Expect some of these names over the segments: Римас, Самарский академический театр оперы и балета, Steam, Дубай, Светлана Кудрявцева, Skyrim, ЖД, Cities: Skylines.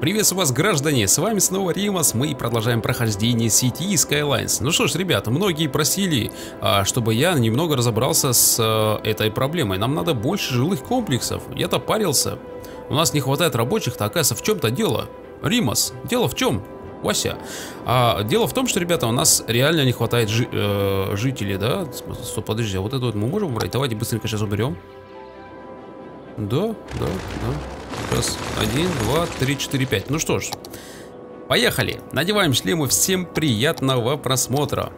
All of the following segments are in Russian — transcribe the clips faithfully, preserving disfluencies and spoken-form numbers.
Приветствую вас, граждане, с вами снова Римас, мы продолжаем прохождение Cities: Skylines. Ну что ж, ребята, многие просили, чтобы я немного разобрался с этой проблемой. Нам надо больше жилых комплексов, я-то парился. У нас не хватает рабочих, то оказывается в чем-то дело. Римас, дело в чем? Вася. А дело в том, что, ребята, у нас реально не хватает жи э жителей, да? Стоп, подожди, а вот это вот мы можем убрать? Давайте быстренько сейчас уберем. Да, да, да. Раз, один, два, три, четыре, пять. Ну что ж, поехали. Надеваем шлемы. Всем приятного просмотра.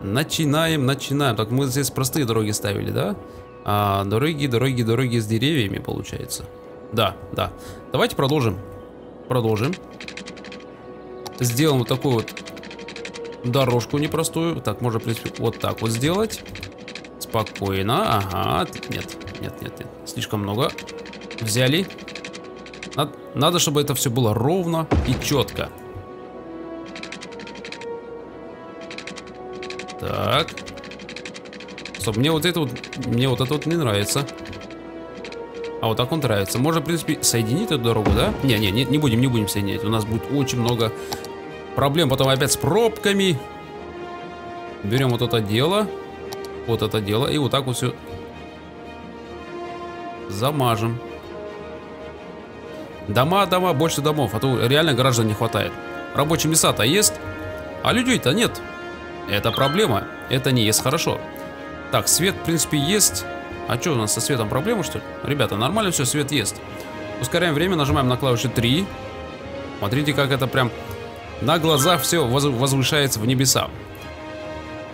Начинаем, начинаем. Так, мы здесь простые дороги ставили, да? А, дороги, дороги, дороги с деревьями, получается. Да, да. Давайте продолжим. Продолжим. Сделаем вот такую вот дорожку непростую. Так, можно, в принципе, вот так вот сделать. Спокойно. Ага. Нет, нет, нет, нет. Слишком много. Взяли. Надо, надо, чтобы это все было ровно и четко. Так. Стоп, мне вот это вот, мне вот это вот не нравится. А вот так он нравится. Можно, в принципе, соединить эту дорогу, да? Не, не, не, не будем, не будем соединять. У нас будет очень много проблем. Потом опять с пробками. Берем вот это дело. Вот это дело. И вот так вот все замажем. Дома, дома, больше домов. А то реально граждан не хватает. Рабочие места-то есть. А людей-то нет. Это проблема. Это не есть хорошо. Так, свет, в принципе, есть. А что у нас со светом, проблема, что ли? Ребята, нормально все, свет есть. Ускоряем время, нажимаем на клавишу три. Смотрите, как это прям на глазах все возвышается в небеса.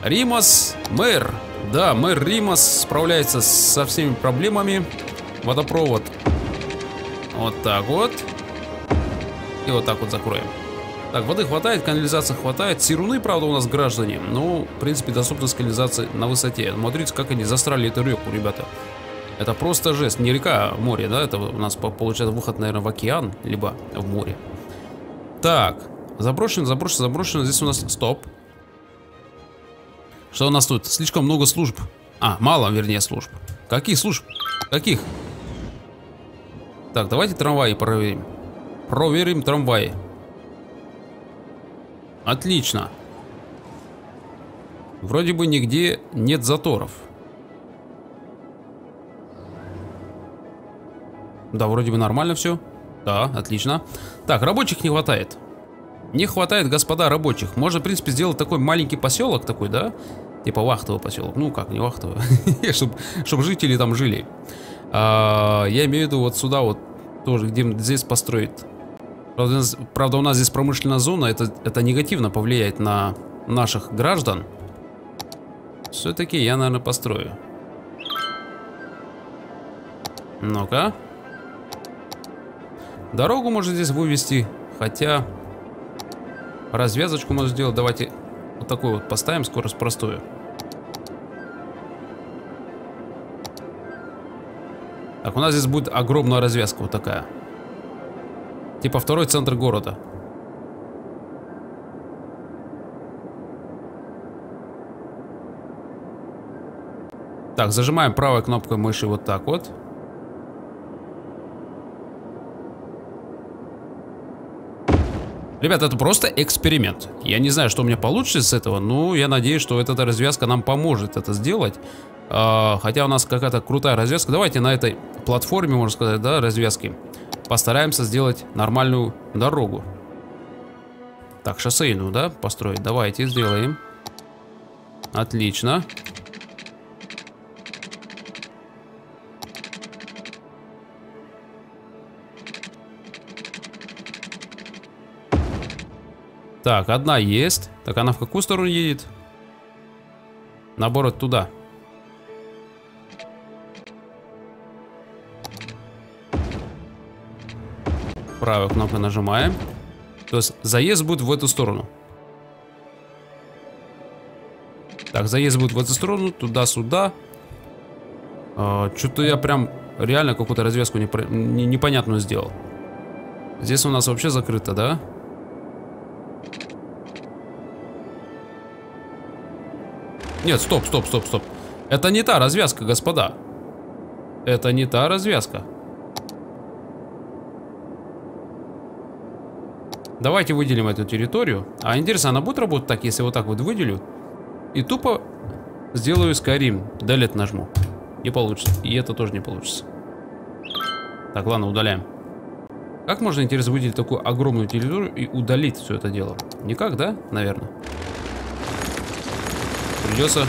Римас, мэр. Да, мэр Римас справляется со всеми проблемами. Водопровод. Вот так вот. И вот так вот закроем. Так, воды хватает, канализации хватает. Сируны, правда, у нас граждане. Ну, в принципе, доступность канализации на высоте. Смотрите, как они застрали эту реку, ребята. Это просто жест. Не река, а море, да? Это у нас получается выход, наверное, в океан, либо в море. Так, заброшено, заброшено, заброшено. Здесь у нас... Стоп. Что у нас тут? Слишком много служб. А, мало, вернее, служб. Каких служб? Каких? Так, давайте трамваи проверим. Проверим трамваи. Отлично. Вроде бы нигде нет заторов. Да, вроде бы нормально все. Да, отлично. Так, рабочих не хватает. Не хватает, господа, рабочих. Можно, в принципе, сделать такой маленький поселок такой, да? Типа вахтовый поселок. Ну как, не вахтовый. Чтобы жители там жили. Я имею в виду вот сюда вот. Тоже где-нибудь здесь построить. Правда, у нас здесь промышленная зона, это, это негативно повлияет на наших граждан. Все-таки я, наверное, построю. Ну-ка. Дорогу можно здесь вывести, хотя развязочку можно сделать. Давайте вот такую вот поставим, скорость простую. Так, у нас здесь будет огромная развязка вот такая. Типа второй центр города. Так, зажимаем правой кнопкой мыши вот так вот. Ребята, это просто эксперимент. Я не знаю, что у меня получится с этого, но я надеюсь, что эта развязка нам поможет это сделать. А, хотя у нас какая-то крутая развязка. Давайте на этой платформе, можно сказать, да, развязки. Постараемся сделать нормальную дорогу. Так, шоссейную, да, построить? Давайте сделаем. Отлично. Так, одна есть. Так, она в какую сторону едет? Наоборот, туда. Правой кнопкой нажимаем. То есть заезд будет в эту сторону. Так, заезд будет в эту сторону, туда-сюда. А, что-то я прям реально какую-то развязку непро... непонятную сделал. Здесь у нас вообще закрыто, да? Нет, стоп, стоп, стоп, стоп. Это не та развязка, господа. Это не та развязка. Давайте выделим эту территорию. А интересно, она будет работать так, если вот так вот выделю? И тупо сделаю Skyrim. Delete нажму. Не получится. И это тоже не получится. Так, ладно, удаляем. Как можно, интересно, выделить такую огромную территорию и удалить все это дело? Никак, да? Наверное. Придется...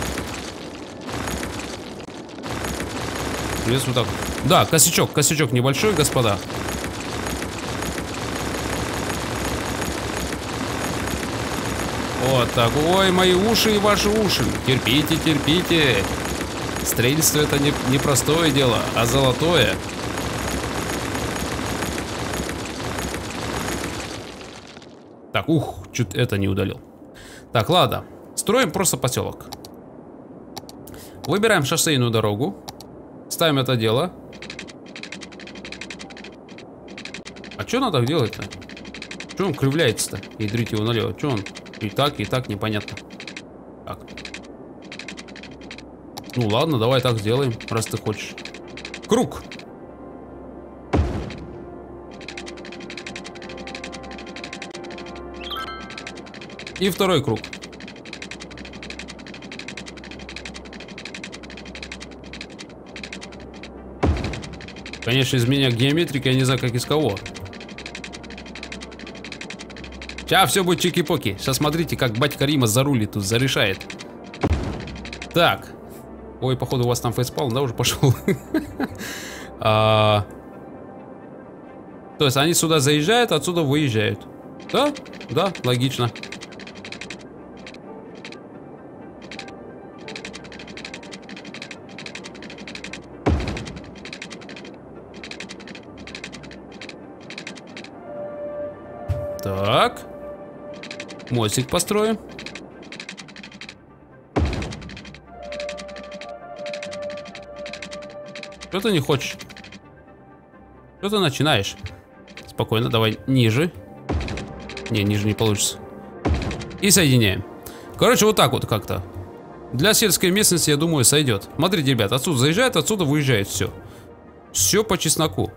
Придется вот так. Да, косячок, косячок небольшой, господа. Вот так. Ой, мои уши и ваши уши. Терпите, терпите. Строительство это не, не простое дело, а золотое. Так, ух, чуть это не удалил. Так, ладно. Строим просто поселок. Выбираем шоссейную дорогу. Ставим это дело. А что надо делать-то? Че он кривляется-то? Ядрить его налево. Че он? И так, и так, непонятно. Так. Ну ладно, давай так сделаем, раз ты хочешь. Круг! И второй круг. Конечно, из меня геометрика, я не знаю, как из кого. Сейчас все будет чики-поки. Сейчас смотрите, как батька Римас зарулит тут, зарешает. Так. Ой, походу у вас там фейспалм, да, уже пошел? То есть они сюда заезжают, отсюда выезжают. Да? Да, логично. Так. Мостик построим. Что ты не хочешь? Что ты начинаешь? Спокойно, давай ниже. Не, ниже не получится. И соединяем. Короче, вот так вот как-то. Для сельской местности, я думаю, сойдет. Смотрите, ребят, отсюда заезжает, отсюда выезжает все. Все по чесноку.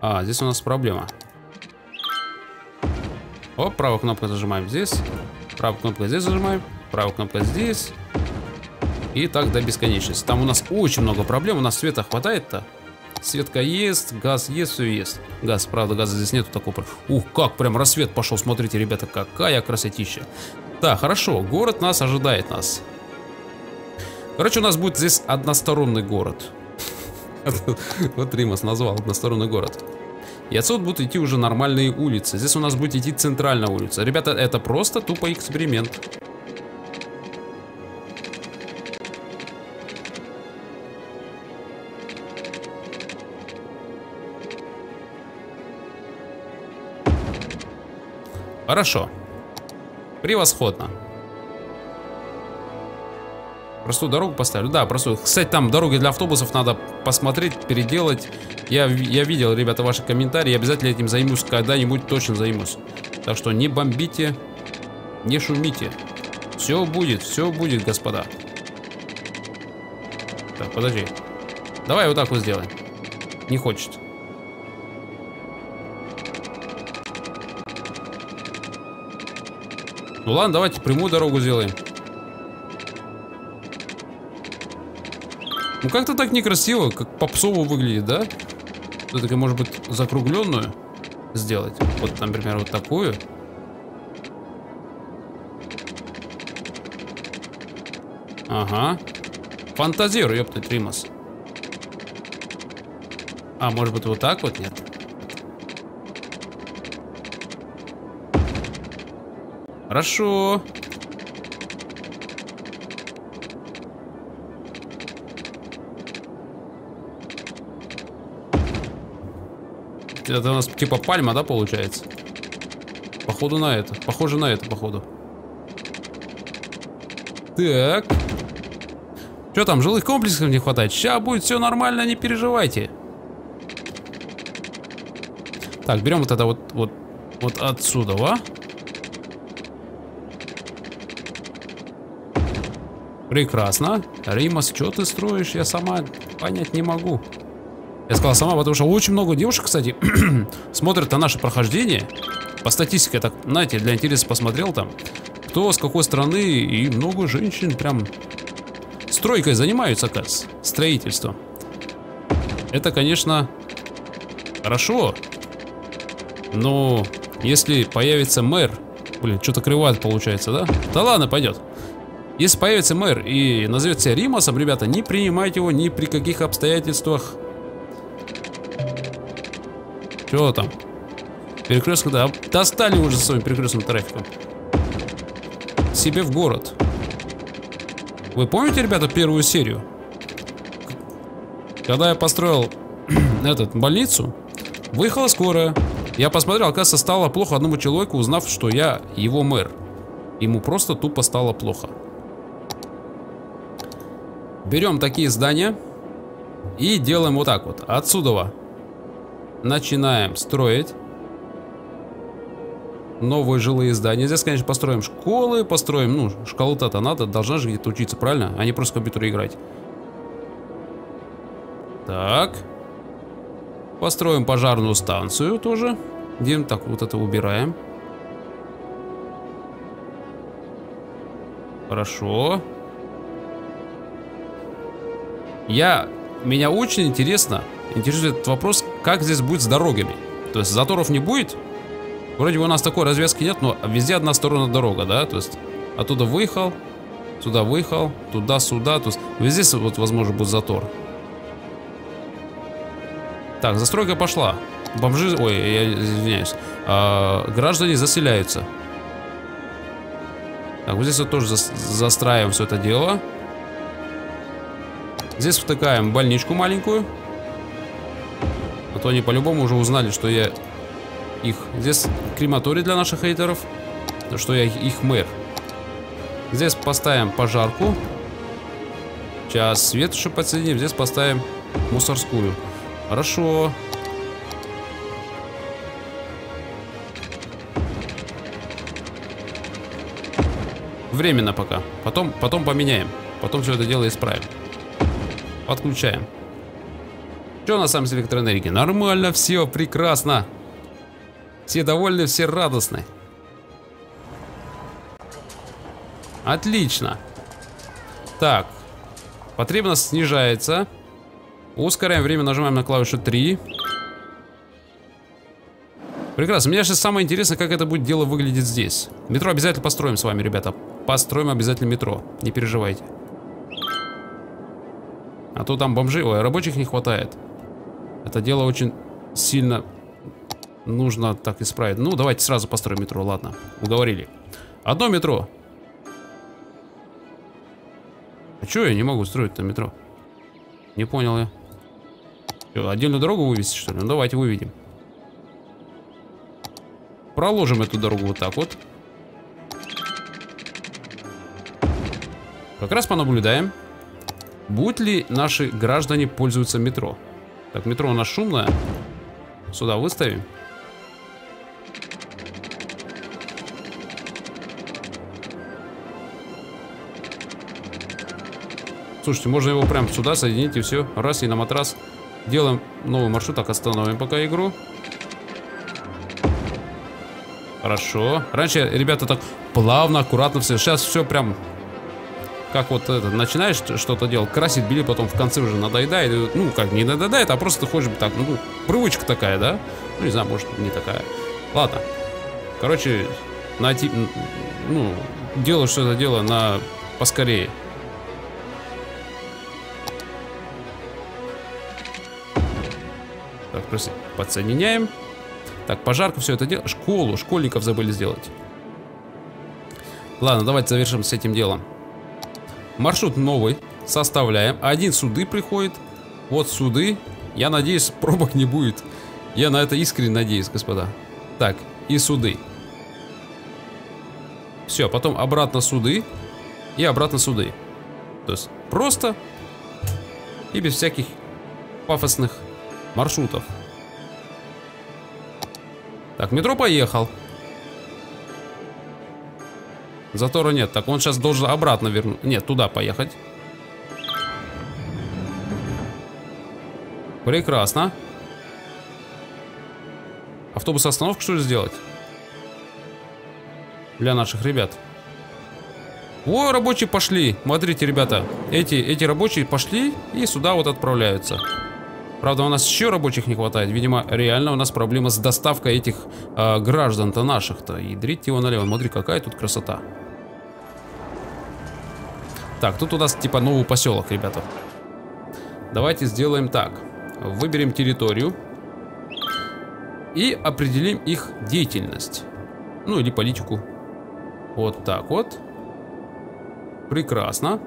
А, здесь у нас проблема. О, правой кнопкой зажимаем здесь, правой кнопкой здесь зажимаем, правой кнопкой здесь. И так до бесконечности. Там у нас очень много проблем, у нас света хватает-то. Светка ест, газ ест, все ест. Газ, правда, газа здесь нету такого. Ух, как прям рассвет пошел, смотрите, ребята, какая красотища. Да, хорошо, город нас ожидает нас. Короче, у нас будет здесь односторонний город. Вот Римас назвал односторонний город. И отсюда будут идти уже нормальные улицы. Здесь у нас будет идти центральная улица. Ребята, это просто тупо эксперимент. Хорошо. Превосходно. Простую дорогу поставлю. Да, простую. Кстати, там дороги для автобусов надо посмотреть, переделать. Я, я видел, ребята, ваши комментарии. Я обязательно этим займусь. Когда-нибудь точно займусь. Так что не бомбите, не шумите. Все будет, все будет, господа. Так, подожди. Давай вот так вот сделаем. Не хочет. Ну ладно, давайте прямую дорогу сделаем. Ну как-то так некрасиво, как попсово выглядит, да? Все-таки, может быть, закругленную сделать. Вот, например, вот такую. Ага. Фантазер, ёптать, Римас. А, может быть, вот так вот? Нет. Хорошо. Это у нас типа пальма, да, получается? Походу на это. Похоже на это, походу. Так. Что там, жилых комплексов не хватает? Сейчас будет все нормально, не переживайте. Так, берем вот это вот, вот, вот отсюда, а? Прекрасно. Римас, что ты строишь? Я сама понять не могу. Я сказал сама, потому что очень много девушек, кстати, смотрят на наше прохождение. По статистике, так, знаете, для интереса посмотрел там, кто с какой страны, и много женщин прям стройкой занимаются, оказывается, строительством. Это, конечно, хорошо, но если появится мэр, блин, что-то кривовато получается, да? Да ладно, пойдет. Если появится мэр и назовет себя Римасом, ребята, не принимайте его ни при каких обстоятельствах. Чего там? Перекрестка, да. Достали уже своим перекрестным трафиком. Себе в город. Вы помните, ребята, первую серию? Когда я построил этот, больницу, выехала скорая. Я посмотрел, оказывается, стало плохо одному человеку, узнав, что я его мэр. Ему просто тупо стало плохо. Берем такие здания и делаем вот так вот. Отсюда начинаем строить новые жилые здания. Здесь, конечно, построим школы, построим, ну, школу-то надо, должна же где-то учиться, правильно? А не просто в компьютере играть. Так. Построим пожарную станцию тоже. Где так вот это убираем. Хорошо. Я... Меня очень интересно, интересует этот вопрос, как здесь будет с дорогами. То есть заторов не будет? Вроде бы у нас такой развязки нет, но везде одна сторона дорога, да? То есть оттуда выехал, сюда выехал, туда-сюда. То есть везде вот, возможно, будет затор. Так, застройка пошла. Бомжи... Ой, я извиняюсь. А, граждане заселяются. Так, вот здесь вот тоже за... застраиваем все это дело. Здесь втыкаем больничку маленькую. А то они по-любому уже узнали, что я... их. Здесь крематорий для наших хейтеров, что я их мэр. Здесь поставим пожарку. Сейчас свет еще подсоединим. Здесь поставим мусорскую. Хорошо. Временно пока. Потом, потом поменяем. Потом все это дело исправим. Подключаем. Что у нас там с электроэнергией? Нормально, все прекрасно. Все довольны, все радостны. Отлично. Так. Потребность снижается. Ускоряем время, нажимаем на клавишу три. Прекрасно. Мне сейчас самое интересное, как это будет дело выглядеть здесь. Метро обязательно построим с вами, ребята. Построим обязательно метро. Не переживайте. А то там бомжи... Ой, рабочих не хватает. Это дело очень сильно... Нужно так исправить. Ну, давайте сразу построим метро, ладно. Уговорили. Одно метро. А чё я не могу строить-то метро? Не понял я. Чё, отдельную дорогу вывести, что ли? Ну, давайте выведем. Проложим эту дорогу вот так вот. Как раз понаблюдаем, будут ли наши граждане пользоваться метро. Так, метро у нас шумное. Сюда выставим. Слушайте, можно его прям сюда соединить и все. Раз и на матрас. Делаем новый маршрут. Так, остановим пока игру. Хорошо. Раньше ребята так плавно, аккуратно все. Сейчас все прям... Как вот это, начинаешь что-то делать, красить белье, потом в конце уже надоедает. Ну, как не надоедает, а просто ты хочешь так, ну, привычка такая, да? Ну, не знаю, может, не такая. Ладно. Короче, найти, ну, делаешь что-то дело на поскорее. Так, просто подсоединяем. Так, пожарку все это дело. Школу, школьников забыли сделать. Ладно, давайте завершим с этим делом. Маршрут новый составляем. Один суды приходит. Вот суды. Я надеюсь, пробок не будет. Я на это искренне надеюсь, господа. Так, и суды. Все, потом обратно суды. И обратно суды. То есть просто и без всяких пафосных маршрутов. Так, метро поехал. Затора нет. Так, он сейчас должен обратно вернуть. Нет, туда поехать. Прекрасно. Автобус остановку, что ли, сделать? Для наших ребят. О, рабочие пошли. Смотрите, ребята. Эти, эти рабочие пошли и сюда вот отправляются. Правда, у нас еще рабочих не хватает. Видимо, реально у нас проблема с доставкой этих э, граждан-то наших-то. И дрить его налево. Смотри, какая тут красота. Так, тут у нас типа новый поселок, ребята. Давайте сделаем так. Выберем территорию. И определим их деятельность. Ну, или политику. Вот так вот. Прекрасно.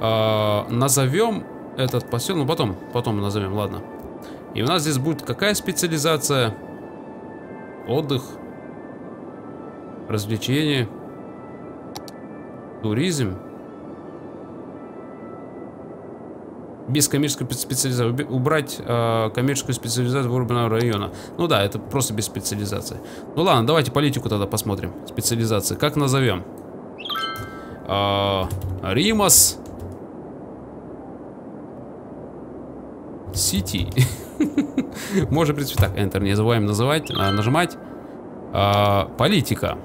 А, назовем этот поселок. Ну, потом, потом назовем, ладно. И у нас здесь будет какая специализация? Отдых. Развлечение. Туризм. Без коммерческой специализации. Убрать э, коммерческую специализацию выбранного района. Ну да, это просто без специализации. Ну ладно, давайте политику тогда посмотрим. Специализации. Как назовем? Э, Римас. Сити. Можно, в принципе, так. Enter не забываем называть, нажимать. Э, политика.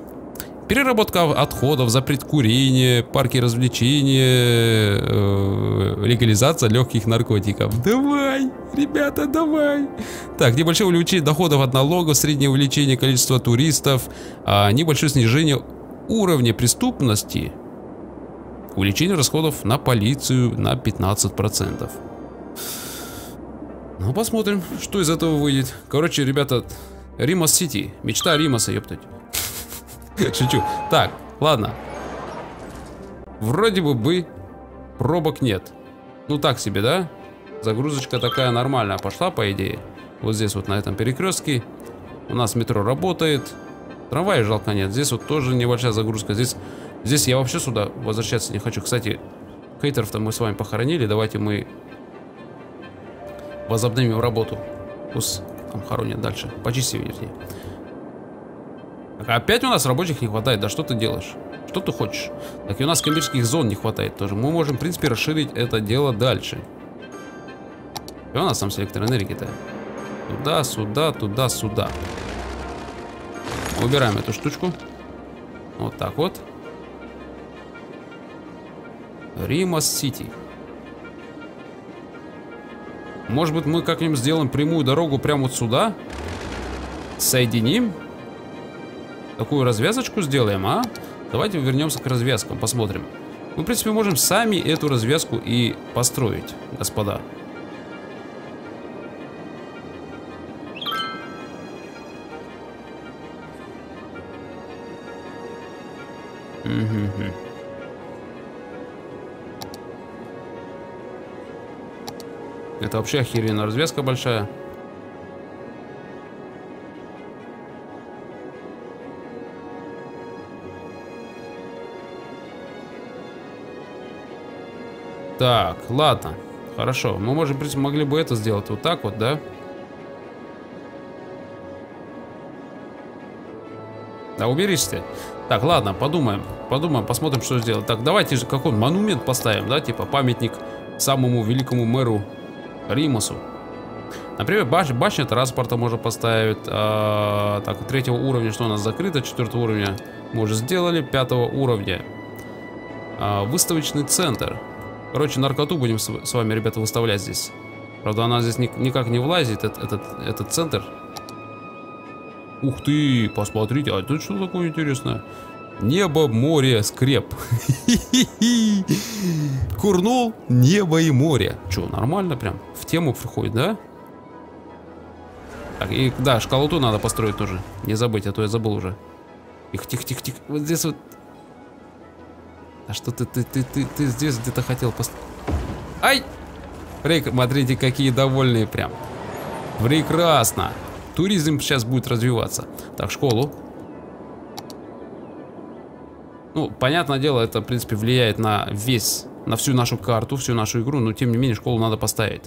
Переработка отходов, запрет курения, парки развлечения, э, легализация легких наркотиков. Давай, ребята, давай. Так, небольшое увеличение доходов от налогов, среднее увеличение количества туристов, э, небольшое снижение уровня преступности, увеличение расходов на полицию на пятнадцать процентов. Ну, посмотрим, что из этого выйдет. Короче, ребята, Римас Сити. Мечта Римаса, ёптать. Шучу. Так, ладно. Вроде бы бы пробок нет. Ну так себе, да? Загрузочка такая нормальная пошла, по идее. Вот здесь вот на этом перекрестке. У нас метро работает. Трамвая жалко нет. Здесь вот тоже небольшая загрузка. Здесь, здесь я вообще сюда возвращаться не хочу. Кстати, хейтеров-то мы с вами похоронили. Давайте мы возобновим работу. Пусть там хоронят дальше. Почисти, вернее. Опять у нас рабочих не хватает, да что ты делаешь? Что ты хочешь? Так и у нас коммерческих зон не хватает тоже. Мы можем, в принципе, расширить это дело дальше. И у нас там селектор энергии-то. Туда, сюда, туда, сюда. Убираем эту штучку. Вот так вот. Римас Сити. Может быть, мы как-нибудь сделаем прямую дорогу прямо вот сюда. Соединим. Такую развязочку сделаем, а? Давайте вернемся к развязкам, посмотрим. Мы, в принципе, можем сами эту развязку и построить, господа. Угу. Это вообще охеренная развязка большая. Так, ладно, хорошо. Мы, может быть, могли бы это сделать вот так вот, да? Да уберись ты. Так, ладно, подумаем, подумаем, посмотрим, что сделать. Так, давайте же какой-то монумент поставим, да, типа памятник самому великому мэру Римасу. Например, баш, башня транспорта можно поставить. А, так, третьего уровня, что у нас закрыто, четвертого уровня мы уже сделали, пятого уровня а, выставочный центр. Короче, наркоту будем с вами, ребята, выставлять здесь. Правда, она здесь никак не влазит, этот, этот, этот центр. Ух ты, посмотрите, а тут что такое интересное? Небо, море, скреп. Курнул, небо и море. Че, нормально прям? В тему приходит, да? Так, и да, школоту надо построить тоже. Не забыть, а то я забыл уже. Тихо, тихо, тихо, тихо. Вот здесь вот. А что ты, ты, ты, ты, ты здесь где-то хотел поставить? Ай! Смотрите, какие довольные прям. Прекрасно. Туризм сейчас будет развиваться. Так, школу. Ну, понятное дело, это, в принципе, влияет на весь, на всю нашу карту, всю нашу игру. Но, тем не менее, школу надо поставить.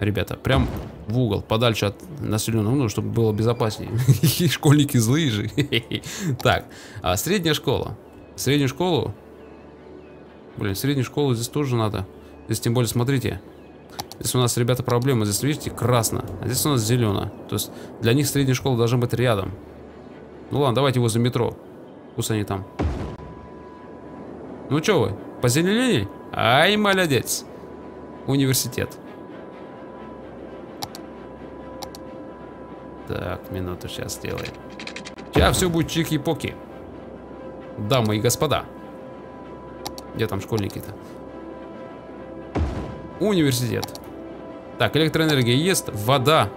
Ребята, прям в угол, подальше от населенного, ну, чтобы было безопаснее. Школьники злые же. Так, средняя школа. Среднюю школу... Блин, среднюю школу здесь тоже надо. Здесь тем более, смотрите. Здесь у нас, ребята, проблема. Здесь, видите, красно, а здесь у нас зелено. То есть для них средняя школа должна быть рядом. Ну ладно, давайте возле метро. Пусть они там. Ну чё вы, позеленели? Ай, молодец. Университет. Так, минуту сейчас сделаем. Сейчас все будет чики-поки. Дамы и господа. Где там школьники-то? Университет. Так, электроэнергия есть, вода.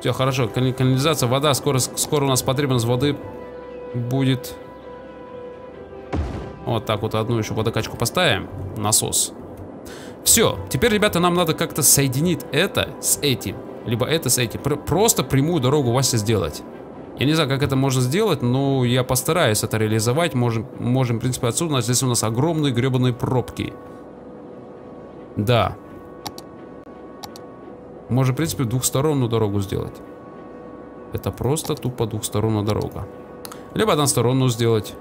Все, хорошо, канализация, вода. Скоро, скоро у нас потребность воды будет. Вот так вот одну еще водокачку поставим. Насос. Все, теперь, ребята, нам надо как-то соединить это с этим. Либо это с этим. Просто прямую дорогу Вася сделать. Я не знаю, как это можно сделать, но я постараюсь это реализовать. Можем, можем в принципе, отсюда. Но здесь у нас огромные гребаные пробки. Да. Можем, в принципе, двухсторонную дорогу сделать. Это просто тупо двухсторонная дорога. Либо односторонную сделать.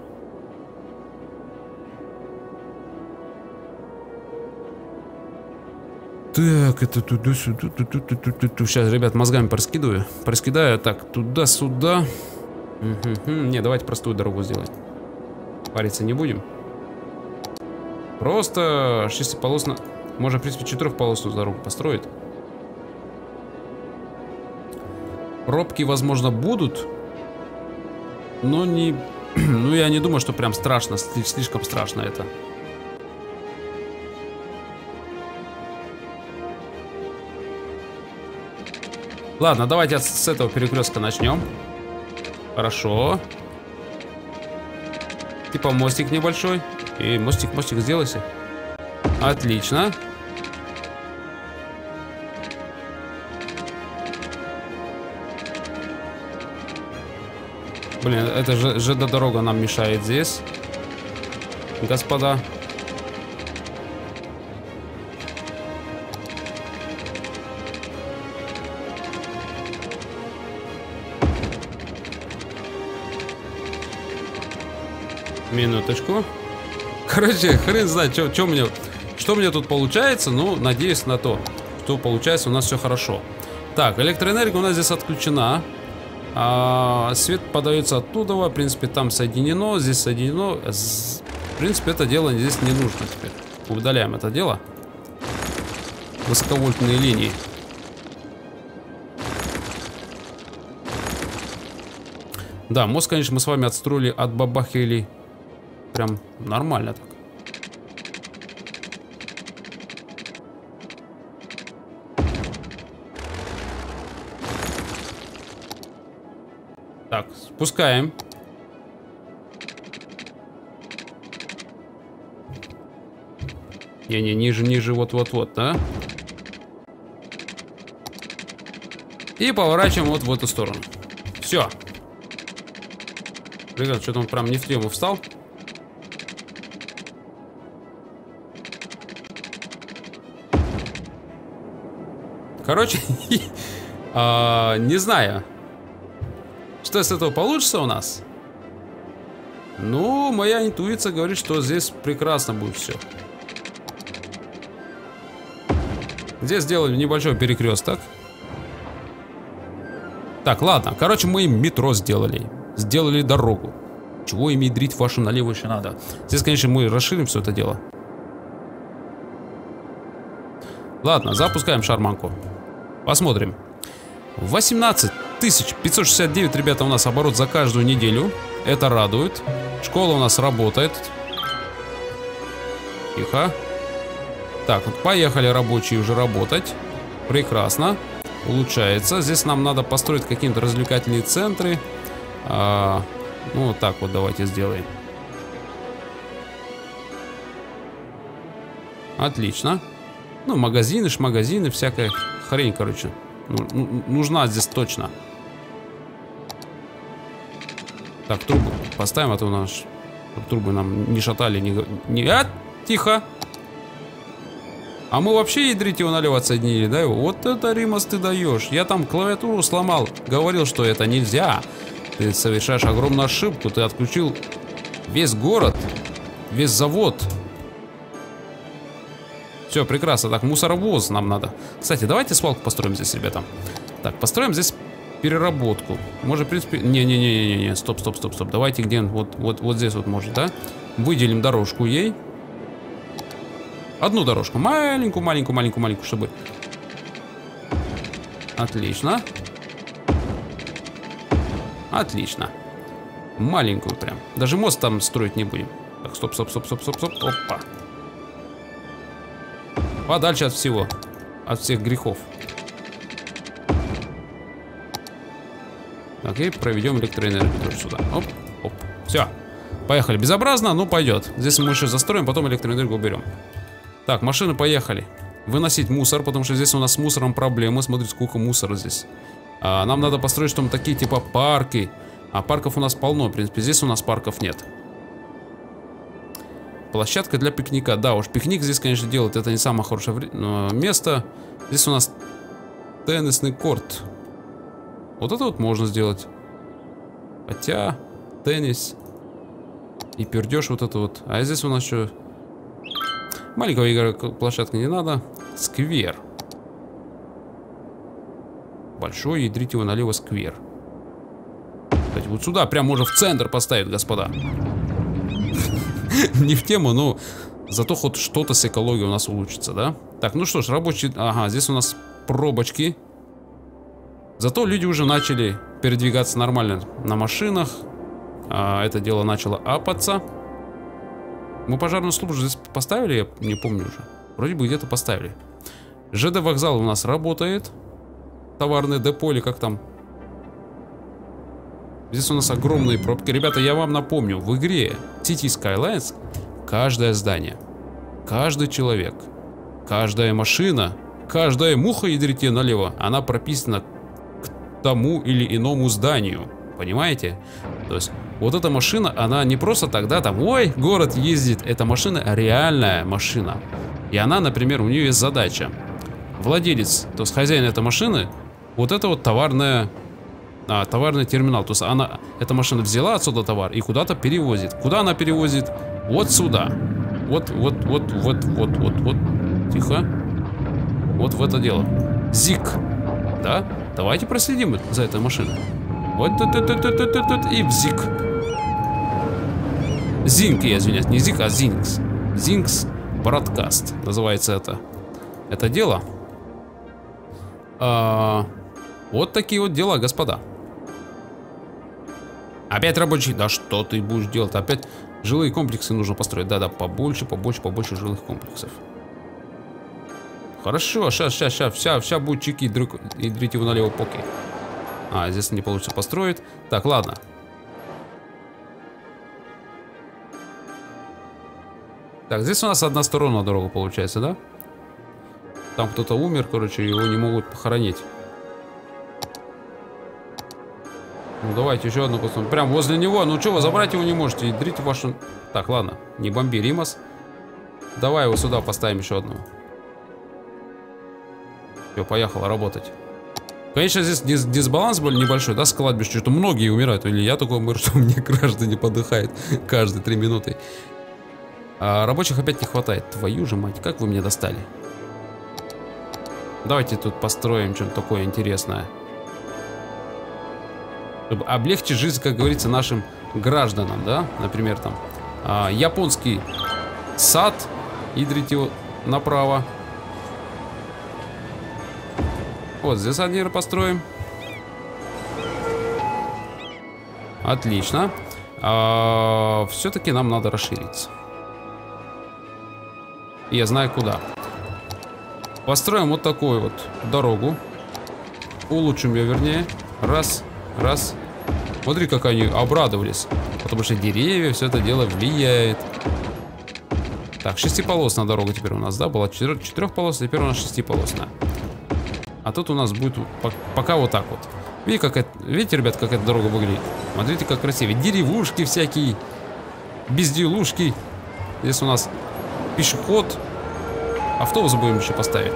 Так, это туда-сюда, туда-туда-туда. Сейчас, ребят, мозгами проскидываю. Проскидаю, так, туда-сюда. Не, давайте простую дорогу сделаем. Париться не будем. Просто шестиполосно. Можно, в принципе, четырехполосную дорогу построить. Пробки, возможно, будут. Но не... Ну, я не думаю, что прям страшно. Слишком страшно это. Ладно, давайте с этого перекрестка начнем. Хорошо. Типа мостик небольшой. И мостик, мостик сделайся. Отлично. Блин, это же ЖД-дорога нам мешает здесь. Господа. Минуточку. Короче, хрен знает, что, что, мне, что мне тут получается, но надеюсь на то, что получается у нас все хорошо. Так, электроэнергия у нас здесь отключена. А, свет подается оттуда, в принципе, там соединено, здесь соединено. В принципе, это дело здесь не нужно теперь. Удаляем это дело. Высоковольтные линии. Да, мост, конечно, мы с вами отстроили, отбабахили. Прям нормально так. Так, спускаем. Не-не, ниже, ниже, вот-вот-вот, да? И поворачиваем вот в эту сторону. Все. Ребят, что-то он прям не в тему встал. Короче, не знаю, что с этого получится у нас. Ну, моя интуиция говорит, что здесь прекрасно будет все. Здесь сделали небольшой перекресток. Так, ладно. Короче, мы им метро сделали. Сделали дорогу. Чего им ядрить вашим налево еще надо? Здесь, конечно, мы расширим все это дело. Ладно, запускаем шарманку. Посмотрим. восемнадцать тысяч пятьсот шестьдесят девять, ребята, у нас оборот за каждую неделю. Это радует. Школа у нас работает. Тихо. Так, вот поехали рабочие уже работать. Прекрасно. Улучшается. Здесь нам надо построить какие-то развлекательные центры. А, ну, вот так вот давайте сделаем. Отлично. Ну, магазины, шмагазины, всякая хрень, короче. Ну, нужна здесь точно. Так, трубы поставим, а то у нас трубы нам не шатали, не... не... А, тихо! А мы вообще ядрить его налево отсоединили, да? Вот это, Римас, ты даешь. Я там клавиатуру сломал, говорил, что это нельзя. Ты совершаешь огромную ошибку, ты отключил весь город. Весь завод. Все, прекрасно. Так, мусоровоз нам надо. Кстати, давайте свалку построим здесь, ребята. Так, построим здесь переработку. Может, в принципе... Не-не-не-не-не. Стоп, стоп, стоп, стоп. Давайте где-нибудь вот, вот, вот здесь вот, может, да? Выделим дорожку ей. Одну дорожку. Маленькую, маленькую, маленькую, маленькую, чтобы... Отлично. Отлично. Маленькую прям. Даже мост там строить не будем. Так, стоп, стоп, стоп, стоп, стоп, стоп. Опа. Подальше от всего. От всех грехов. Окей, проведем электроэнергию тоже сюда. Оп, оп. Все. Поехали. Безобразно, но пойдет. Здесь мы еще застроим, потом электроэнергию уберем. Так, машины поехали. Выносить мусор, потому что здесь у нас с мусором проблемы. Смотрите, сколько мусора здесь. А, нам надо построить что-то такие, типа парки. А парков у нас полно, в принципе. Здесь у нас парков нет. Площадка для пикника. Да уж, пикник здесь, конечно, делать это не самое хорошее место. Здесь у нас теннисный корт. Вот это вот можно сделать. Хотя, теннис. И пердеж вот это вот. А здесь у нас еще... Маленького игрока площадка не надо. Сквер. Большой, ядрить его налево сквер. Кстати, вот сюда прям можно в центр поставить, господа. Не в тему, но зато хоть что-то с экологией у нас улучшится, да? Так, ну что ж, рабочий... Ага, здесь у нас пробочки. Зато люди уже начали передвигаться нормально на машинах. А, это дело начало апаться. Мы пожарную службу здесь поставили, я не помню уже. Вроде бы где-то поставили. ЖД вокзал у нас работает. Товарное депо или как там. Здесь у нас огромные пробки. Ребята, я вам напомню, в игре Cities: Skylines каждое здание, каждый человек, каждая машина, каждая муха, ядрите налево, она прописана к тому или иному зданию. Понимаете? То есть вот эта машина, она не просто тогда там, ой, город ездит. Эта машина реальная машина. И она, например, у нее есть задача. Владелец, то есть хозяин этой машины, вот это вот товарная... А, товарный терминал. То есть она, эта машина взяла отсюда товар и куда-то перевозит. Куда она перевозит? Вот сюда. Вот, вот, вот, вот, вот, вот, вот. Тихо. Вот в это дело. Зик. Да? Давайте проследим за этой машиной. Вот тут, тут, тут, тут, тут, тут. И в зик. Зинк, я извиняюсь. Не зик, а зинкс. Зинкс бродкаст. Называется это. Это дело. А, вот такие вот дела, господа. Опять рабочий. Да что ты будешь делать? Опять жилые комплексы нужно построить. Да-да, побольше, побольше, побольше жилых комплексов. Хорошо, сейчас, сейчас, сейчас, сейчас, сейчас будет чеки и дрить его налево поки. А, здесь не получится построить. Так, ладно. Так, здесь у нас односторонняя дорога получается, да? Там кто-то умер, короче, его не могут похоронить. Ну, давайте еще одну посмотрим. Прям возле него. Ну, что вы забрать его не можете? Ядрить вашу... Так, ладно. Не бомби, Римас. Давай его сюда поставим еще одну. Все, поехало работать. Конечно, здесь дис дисбаланс был небольшой, да, с кладбищем. Что многие умирают. Или я только умер, что у меня граждане подыхают каждые три минуты. А рабочих опять не хватает. Твою же мать, как вы меня достали. Давайте тут построим что-то такое интересное. Чтобы облегчить жизнь, как говорится, нашим гражданам, да? Например, там а, японский сад. Идрить его направо. Вот здесь один построим. Отлично. А, все-таки нам надо расшириться. Я знаю куда. Построим вот такую вот дорогу. Улучшим ее, вернее. Раз. Раз. Смотри, как они обрадовались. Потому что деревья, все это дело влияет. Так, шестиполосная дорога теперь у нас, да? Была четырехполосная, теперь у нас шестиполосная. А тут у нас будет пока вот так вот. Видите, как это, видите, ребят, как эта дорога выглядит? Смотрите, как красиво. Деревушки всякие. Безделушки. Здесь у нас пешеход. Автобус будем еще поставить.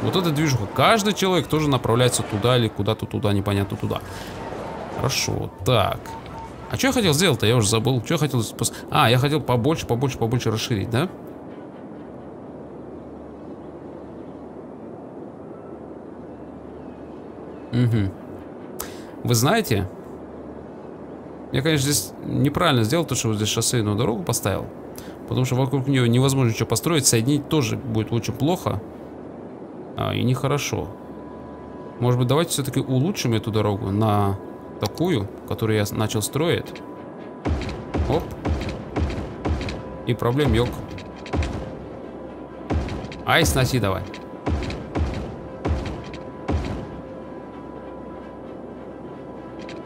Вот это движуха. Каждый человек тоже направляется туда или куда-то туда, непонятно туда. Хорошо, так. А что я хотел сделать-то? Я уже забыл. Что я хотел... А, я хотел побольше, побольше, побольше расширить, да? Угу. Вы знаете... Я, конечно, здесь неправильно сделал то, что вот здесь шоссейную дорогу поставил. Потому что вокруг нее невозможно ничего построить. Соединить тоже будет очень плохо. А, и нехорошо. Может быть, давайте все-таки улучшим эту дорогу на такую, которую я начал строить. Оп. И проблем ёк. Ай, сноси давай.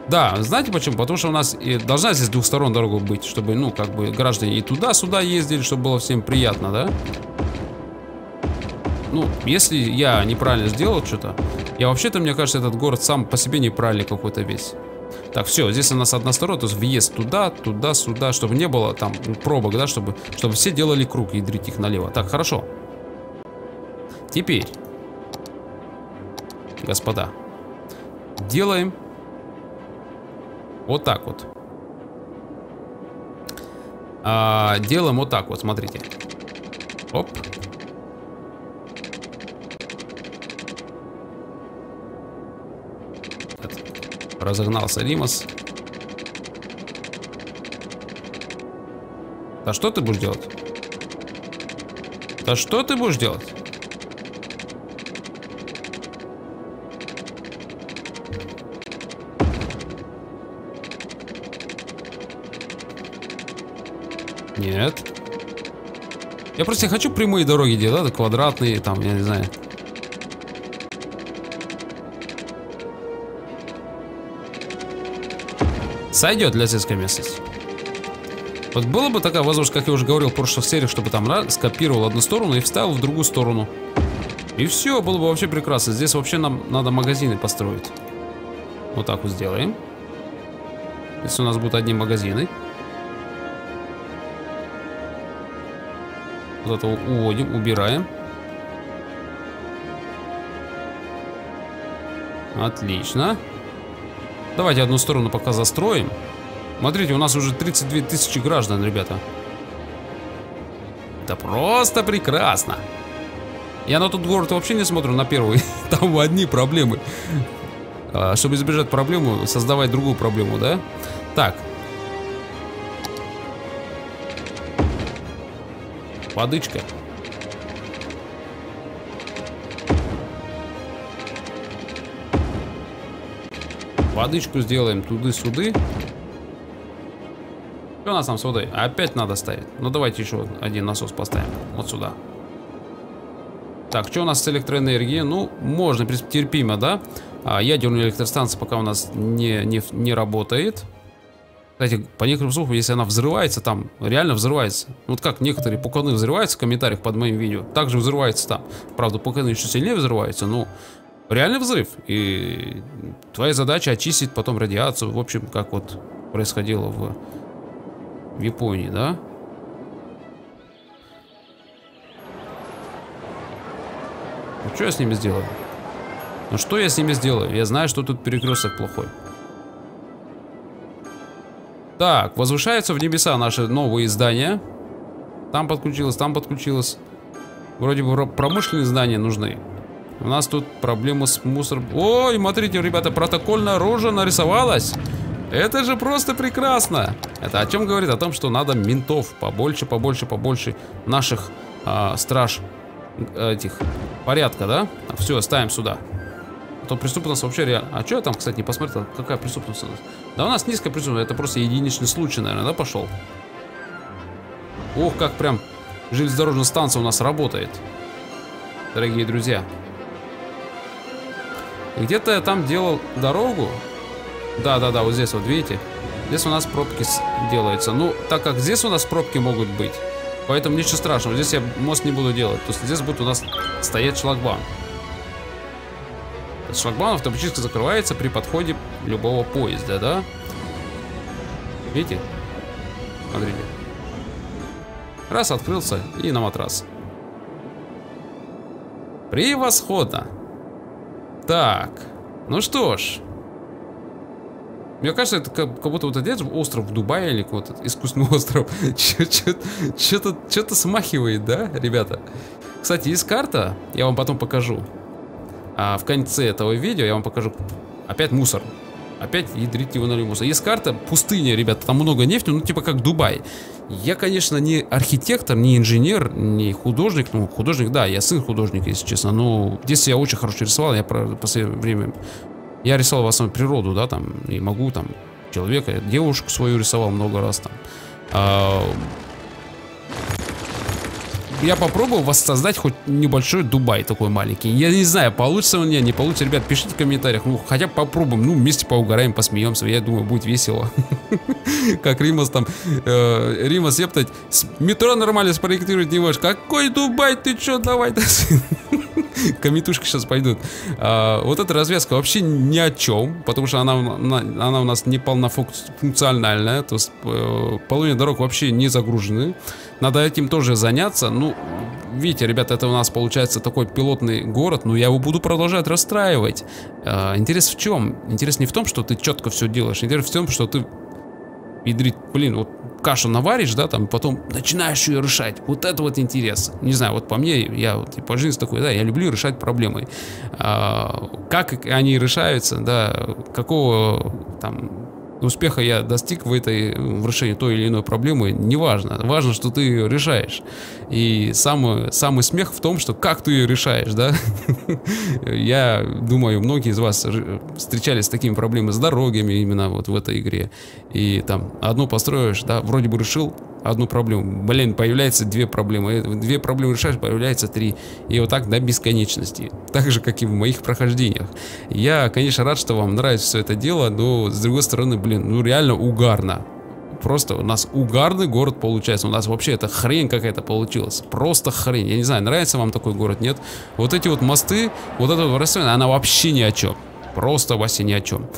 Да, знаете почему? Потому что у нас и должна здесь с двух сторон дорога быть, чтобы, ну, как бы граждане и туда-сюда ездили, чтобы было всем приятно, да? Ну, если я неправильно сделал что-то, я вообще-то, мне кажется, этот город сам по себе неправильный какой-то весь. Так, все, здесь у нас одна сторона, то есть въезд туда, туда-сюда, чтобы не было там пробок, да, чтобы, чтобы все делали круг и ядрить их налево. Так, хорошо. Теперь, господа, делаем... Вот так вот. А, делаем вот так вот, смотрите. Оп. Разогнался Римас. Да что ты будешь делать? Да что ты будешь делать? Нет. Я просто хочу прямые дороги делать, да? Квадратные, там, я не знаю. Сойдет для сельской местности. Вот была бы такая возможность, как я уже говорил в прошлых сериях, чтобы там скопировал одну сторону и вставил в другую сторону. И все, было бы вообще прекрасно. Здесь вообще нам надо магазины построить. Вот так вот сделаем. Здесь у нас будут одни магазины. Вот это уводим, убираем. Отлично. Давайте одну сторону пока застроим. Смотрите, у нас уже тридцать две тысячи граждан, ребята. Это просто прекрасно. Я на тот город вообще не смотрю, на первый. Там одни проблемы. Чтобы избежать проблемы, создавать другую проблему, да? Так. Подычка. Подычку сделаем туды-суды. Что у нас там с водой? Опять надо ставить. Ну давайте еще один насос поставим. Вот сюда. Так, что у нас с электроэнергией? Ну, можно, терпимо, да? А, ядерная электростанция пока у нас не, не, не работает. Кстати, по некоторым слухам, если она взрывается, там реально взрывается. Вот как некоторые пуканы взрываются в комментариях под моим видео, также взрывается там. Правда, пуканы еще сильнее взрываются, но реально взрыв. И твоя задача очистить потом радиацию, в общем, как вот происходило в, в Японии, да? Ну что я с ними сделаю? Ну что я с ними сделаю? Я знаю, что тут перекресток плохой. Так, возвышаются в небеса наши новые здания. Там подключилось, там подключилось. Вроде бы промышленные здания нужны. У нас тут проблема с мусором. Ой, смотрите, ребята, протокольное рожа нарисовалась. Это же просто прекрасно. Это о чем говорит? О том, что надо ментов побольше, побольше, побольше наших э, страж этих порядка, да? Все, ставим сюда. А то преступность вообще реально... А что я там, кстати, не посмотрел? Какая преступность у нас? Да у нас низкая преступность. Это просто единичный случай, наверное, да, пошел? Ох, как прям железнодорожная станция у нас работает. Дорогие друзья. Где-то я там делал дорогу. Да-да-да, вот здесь вот, видите? Здесь у нас пробки делаются. Ну, так как здесь у нас пробки могут быть, поэтому ничего страшного. Здесь я мост не буду делать. То есть здесь будет у нас стоять шлагбаум. Шлагбаум автоматически закрывается при подходе любого поезда, да? Видите? Смотрите. Раз, открылся и на матрас. Превосходно. Так, ну что ж. Мне кажется, это как, как будто вот этот остров в Дубае или какой-то искусственный остров. Что-то смахивает, да, ребята? Кстати, есть карта, я вам потом покажу. А в конце этого видео я вам покажу. Опять мусор. Опять ядрить его на мусор. Есть карта, пустыня, ребята, там много нефти, ну типа как Дубай. Я, конечно, не архитектор, не инженер, не художник. Ну, художник, да, я сын художника, если честно. Но в детстве я очень хорошо рисовал, я в последнее время... Я рисовал в основном природу, да, там, и могу, там, человека, девушку свою рисовал много раз, там. А... Я попробовал воссоздать хоть небольшой Дубай такой маленький. Я не знаю, получится он, не, не получится, ребят, пишите в комментариях, ну, хотя бы попробуем, ну, вместе поугараем, посмеемся, я думаю, будет весело. Как Римас там, Римас ептать, метро нормально спроектировать не можешь, какой Дубай, ты чё, давай, да, комментушки сейчас пойдут. А, вот эта развязка вообще ни о чем, потому что она, она, она у нас не полнофункциональная, то есть э, половина дорог вообще не загружены. Надо этим тоже заняться. Ну, видите, ребята, это у нас получается такой пилотный город, но я его буду продолжать расстраивать. А, интерес в чем? Интерес не в том, что ты четко все делаешь, интерес в том, что ты ядрить, блин, вот кашу наваришь, да, там, потом начинаешь ее решать. Вот это вот интерес. Не знаю, вот по мне, я вот, по жизни такой, да, я люблю решать проблемы. А, как они решаются, да, какого там успеха я достиг в этой, в решении той или иной проблемы, неважно. Важно, что ты ее решаешь. И самый, самый смех в том, что как ты ее решаешь, да. Я думаю, многие из вас встречались с такими проблемами с дорогами именно вот в этой игре. И там одну построишь, да, вроде бы решил одну проблему. Блин, появляются две проблемы. Две проблемы решаешь, появляется три. И вот так до бесконечности. Так же, как и в моих прохождениях. Я, конечно, рад, что вам нравится все это дело, но, с другой стороны, блин, ну реально угарно. Просто у нас угарный город получается. У нас вообще это хрень какая-то получилась. Просто хрень. Я не знаю, нравится вам такой город, нет? Вот эти вот мосты, вот эта вот расстояние, она вообще ни о чем. Просто вообще ни о чем.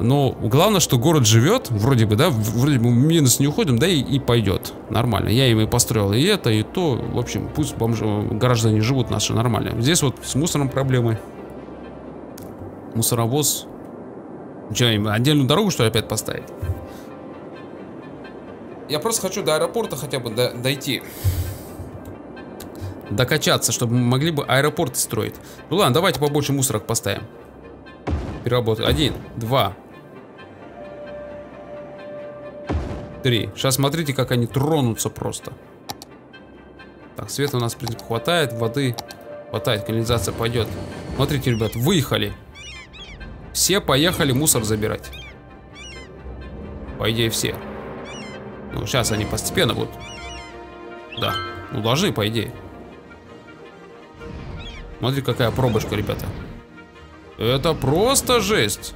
Но главное, что город живет, вроде бы, да, вроде бы минус не уходим, да, и, и пойдет. Нормально. Я им и построил и это, и то. В общем, пусть бомжи, граждане живут наши нормально. Здесь вот с мусором проблемы. Мусоровоз. Что, им отдельную дорогу, что ли, опять поставить? Я просто хочу до аэропорта хотя бы до, дойти. Докачаться, чтобы могли бы аэропорт строить. Ну ладно, давайте побольше мусорок поставим. Переработка. Один, два, три. Сейчас смотрите, как они тронутся просто. Так, света у нас, в принципе, хватает. Воды хватает, канализация пойдет. Смотрите, ребят, выехали. Все поехали мусор забирать. По идее, все. Ну, сейчас они постепенно будут. Да, ну должны, по идее. Смотри, какая пробочка, ребята. Это просто жесть.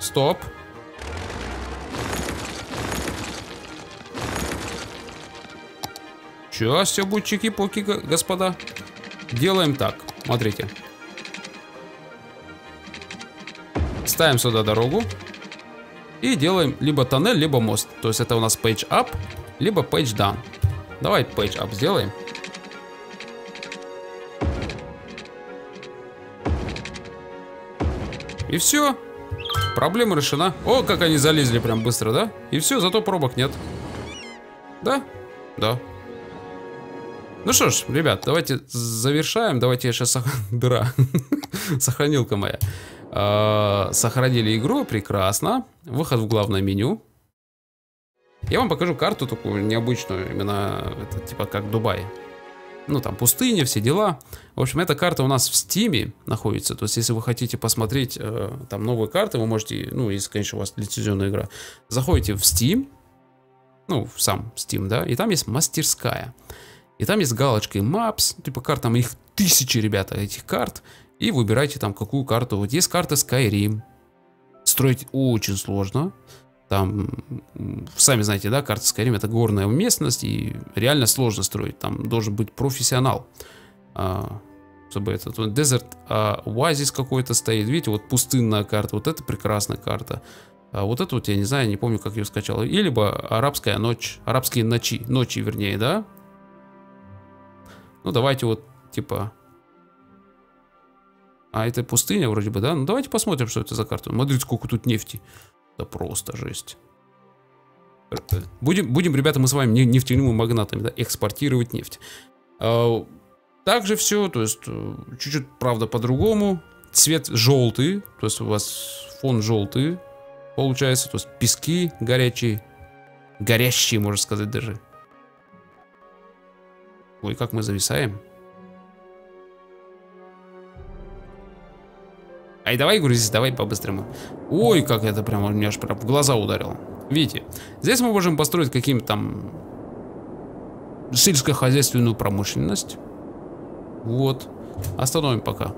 Стоп. Сейчас все будет чики-поки, господа. Делаем так. Смотрите. Ставим сюда дорогу. И делаем либо тоннель, либо мост. То есть это у нас page up, либо page down. Давай page up сделаем. И все. Проблема решена. О, как они залезли прям быстро, да? И все, зато пробок нет. Да? Да. Ну что ж, ребят, давайте завершаем. Давайте я сейчас... Дыра. Сохранилка моя. Сохранили игру. Прекрасно. Выход в главное меню. Я вам покажу карту такую необычную. Именно, это, типа, как Дубай. Ну, там пустыня, все дела. В общем, эта карта у нас в Стиме находится. То есть, если вы хотите посмотреть э, там новые карты, вы можете, ну, если, конечно, у вас лицензионная игра, заходите в Steam, ну, в сам Steam, да, и там есть мастерская. И там есть галочкой Maps, типа карт, там их тысячи, ребята, этих карт. И выбирайте там, какую карту. Вот есть карта Skyrim. Строить очень сложно. Там, сами знаете, да, карта Skyrim — это горная местность, и реально сложно строить. Там должен быть профессионал. А, чтобы это... Desert Oasis какой-то стоит. Видите, вот пустынная карта. Вот это прекрасная карта. А вот это вот, я не знаю, не помню, как ее скачал. И либо арабская ночь. Арабские ночи. Ночи, вернее, да? Ну, давайте вот, типа... А это пустыня вроде бы, да? Ну давайте посмотрим, что это за карта. Смотрите, сколько тут нефти. Да просто жесть. Будем, будем, ребята, мы с вами нефтяными магнатами, да, экспортировать нефть. Также все, то есть чуть-чуть, правда, по-другому. Цвет желтый, то есть у вас фон желтый получается, то есть пески горячие, горящие, можно сказать даже. Ой, как мы зависаем. Ай, давай грузись, давай по-быстрому. Ой, как это прямо, меня аж прям в глаза ударило. Видите, здесь мы можем построить каким-то там сельскохозяйственную промышленность. Вот, остановим пока.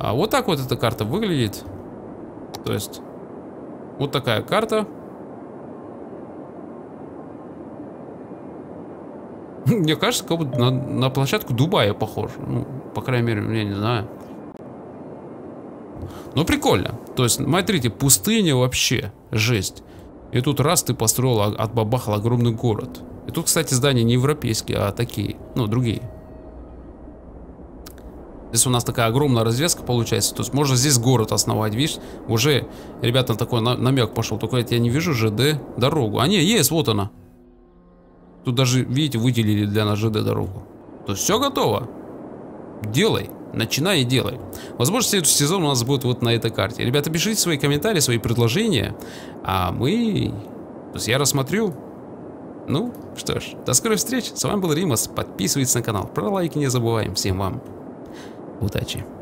А вот так вот эта карта выглядит. То есть вот такая карта. Мне кажется, как будто на, на площадку Дубая похож. Ну, по крайней мере, я не знаю. Но прикольно. То есть, смотрите, пустыня вообще жесть. И тут раз ты построил, отбабахал огромный город. И тут, кстати, здания не европейские, а такие, ну, другие. Здесь у нас такая огромная развязка получается. То есть можно здесь город основать, видишь? Уже, ребята, такой намек пошел. Только я не вижу ЖД дорогу. А не, есть, вот она. Тут даже, видите, выделили для нас ЖД дорогу. То есть все готово. Делай. Начинай и делай. Возможно, следующий сезон у нас будет вот на этой карте. Ребята, пишите свои комментарии, свои предложения. А мы... То есть я рассмотрю. Ну, что ж. До скорой встречи. С вами был Римас. Подписывайтесь на канал. Про лайки не забываем. Всем вам удачи.